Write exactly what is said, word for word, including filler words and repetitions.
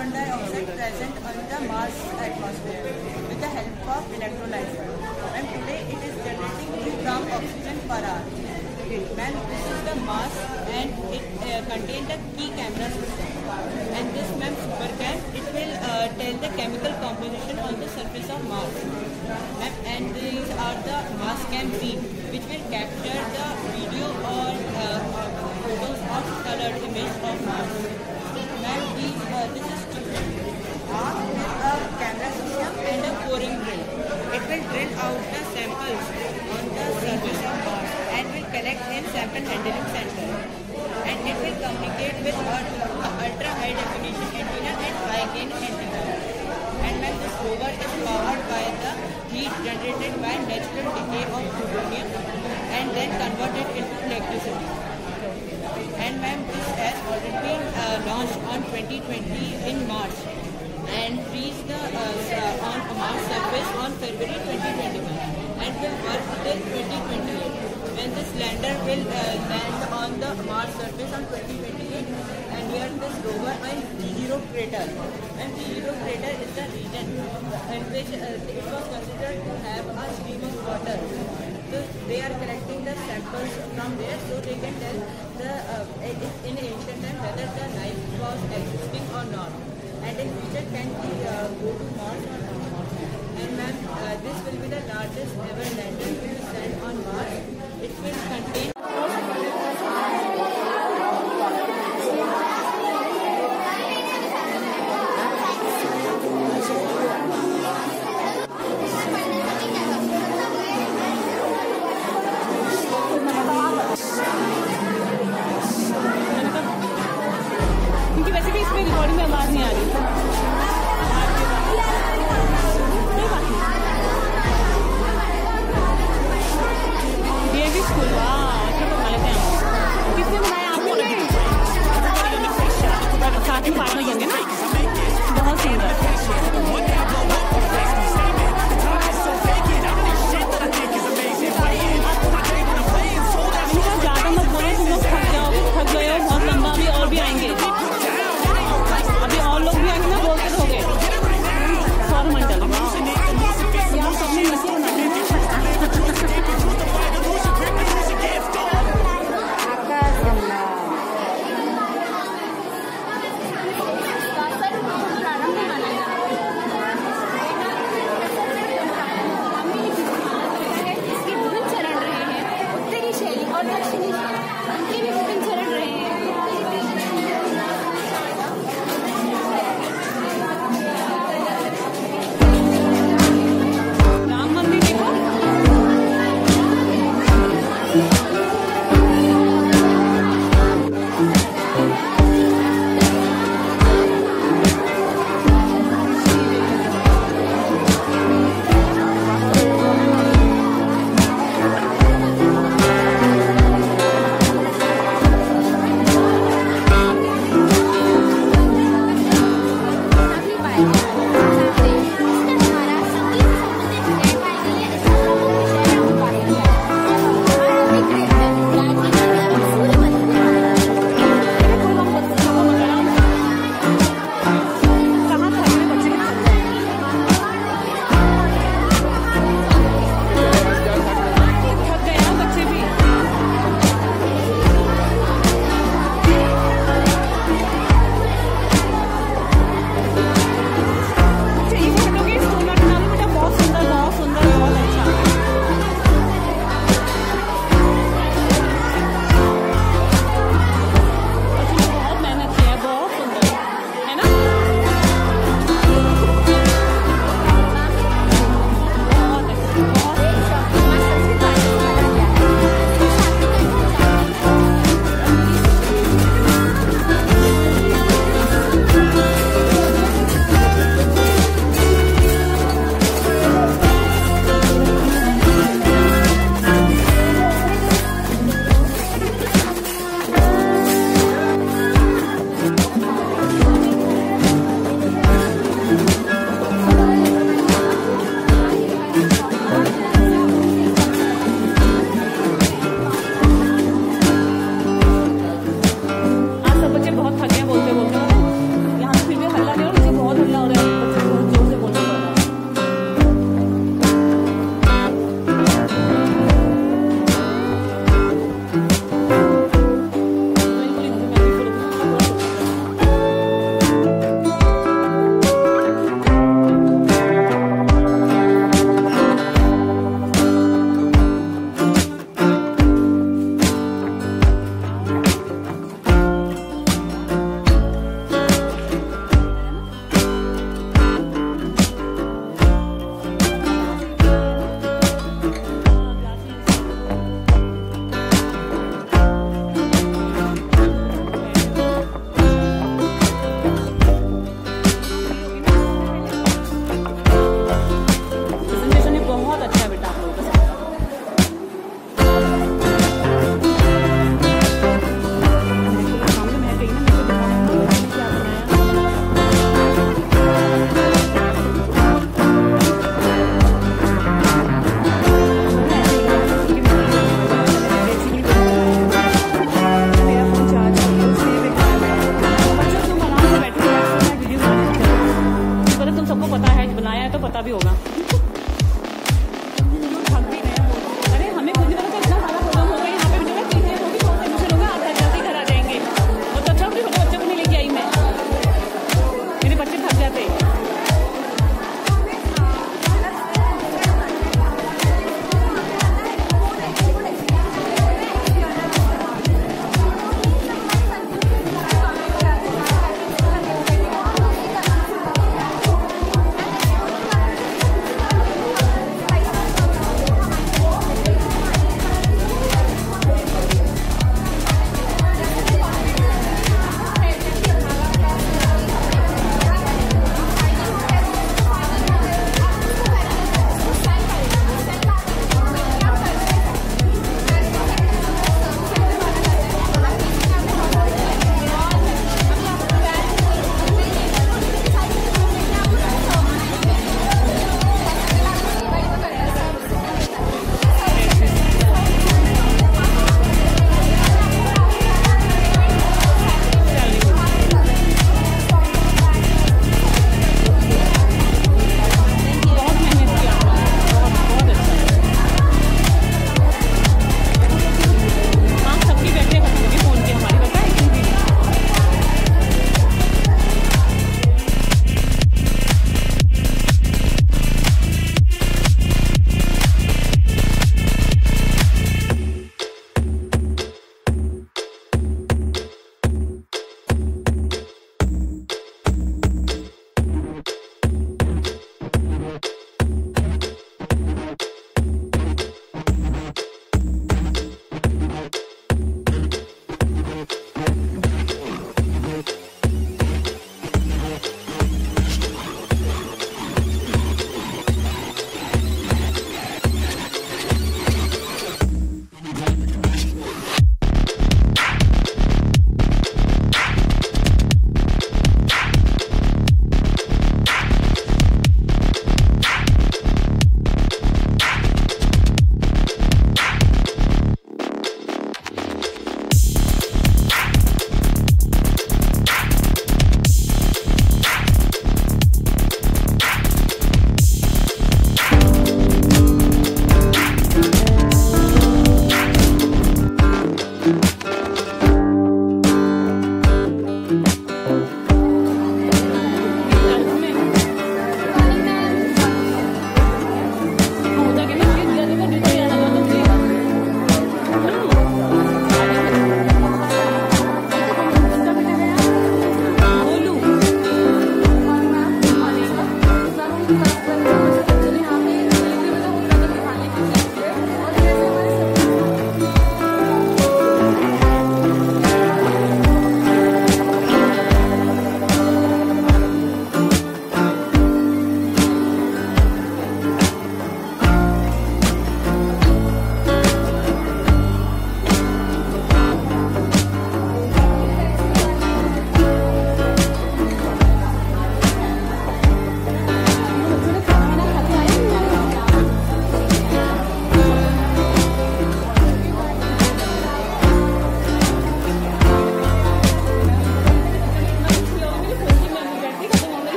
carbon dioxide present on the Mars atmosphere with the help of electrolyzer, and today it is generating two grams oxygen per hour. Man, this is the Mars, and it uh, contains the key camera system, and this man SuperCam, it will uh, tell the chemical composition on the surface of Mars. Man, and these are the Mastcam-Z, which will capture the video or uh, photos of colored image of Mars. Man, these, uh, this is armed with a camera system and a boring drill. It will drill out the samples on the surface of Mars and will collect in sample handling center. And it will communicate with ultra high definition antenna and high gain antenna. And when this rover is powered by the heat generated by natural decay of plutonium and then converted into electricity. And ma'am, this has already been uh, launched on twenty twenty in March and reached the uh, on Mars surface on February twenty twenty-one and will work till twenty twenty-eight when this lander will uh, land on the Mars surface on twenty twenty-eight. And here this rover in Jezero Crater, and Jezero Crater is the region in which uh, it was considered to have a stream of water. So they are collecting the samples from there so they can tell the uh, in ancient time whether the life was existing or not. And in future, can we uh, go to Mars or not? And ma'am, uh, this will be the largest ever lander to be sent on Mars. It will contain. You're not going to make it.